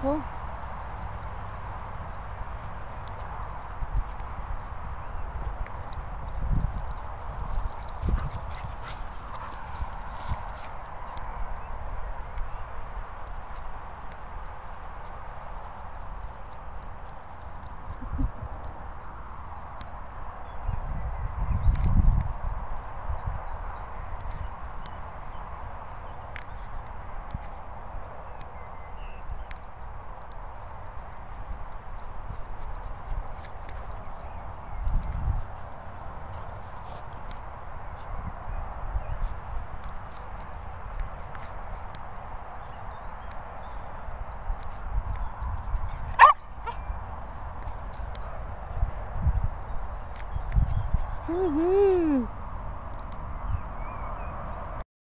helpful. Woohoo!